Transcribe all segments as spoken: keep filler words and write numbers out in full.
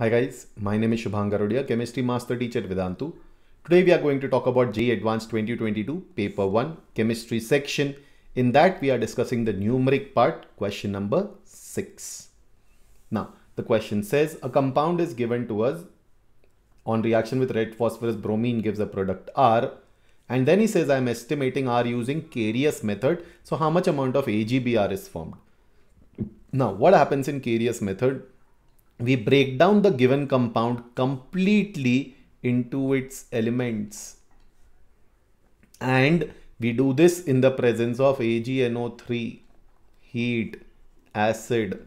Hi guys, my name is Shubhangi Arora, Chemistry Master Teacher at Vedantu. Today we are going to talk about J E E Advanced twenty twenty-two, Paper one, Chemistry section. In that we are discussing the numeric part, question number six. Now, the question says a compound is given to us on reaction with red phosphorus, bromine gives a product R. And then he says I am estimating R using Carius method. So how much amount of AgBr is formed? Now, what happens in Carius method? We break down the given compound completely into its elements. And we do this in the presence of AgNO three, heat, acid,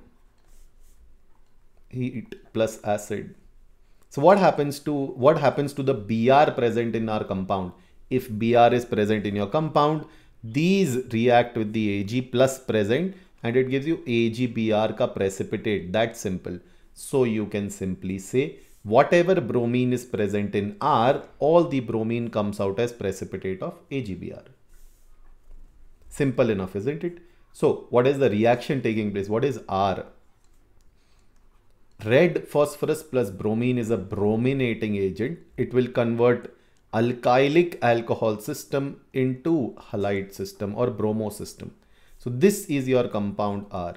heat plus acid. So what happens to, what happens to the Br present in our compound? If Br is present in your compound, these react with the Ag plus present and it gives you AgBr ka precipitate. That's simple. So you can simply say whatever bromine is present in R, all the bromine comes out as precipitate of AgBr. Simple enough, isn't it? So what is the reaction taking place? What is R? Red phosphorus plus bromine is a brominating agent. It will convert alkylic alcohol system into halide system or bromo system. So this is your compound R.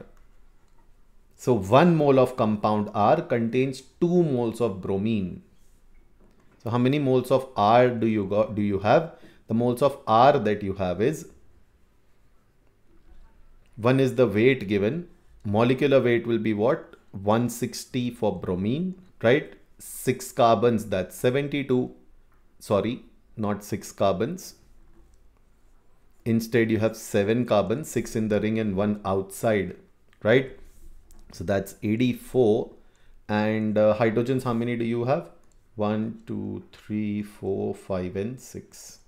So one mole of compound R contains two moles of bromine. So how many moles of R do you got, do you have? The moles of R that you have is, one is the weight given. Molecular weight will be what? one hundred sixty for bromine, right? Six carbons, that's seventy-two. Sorry, not six carbons. Instead, you have seven carbons, six in the ring and one outside, right? So that's eighty-four, and uh, hydrogens, how many do you have? one, two, three, four, five and six.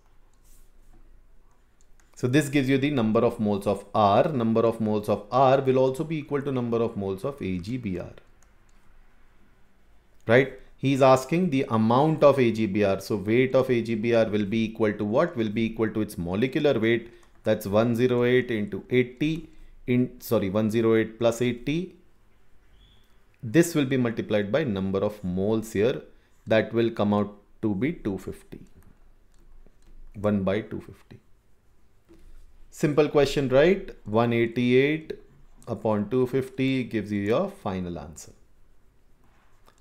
So this gives you the number of moles of R. Number of moles of R will also be equal to number of moles of AgBr. Right? He is asking the amount of AgBr. So weight of AgBr will be equal to what? Will be equal to its molecular weight. That's one hundred eight into eighty. In, sorry, one hundred eight plus eighty. This will be multiplied by number of moles here. That will come out to be two hundred fifty. one by two hundred fifty. Simple question, right? one hundred eighty-eight upon two hundred fifty gives you your final answer.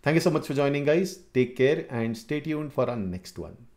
Thank you so much for joining, guys. Take care and stay tuned for our next one.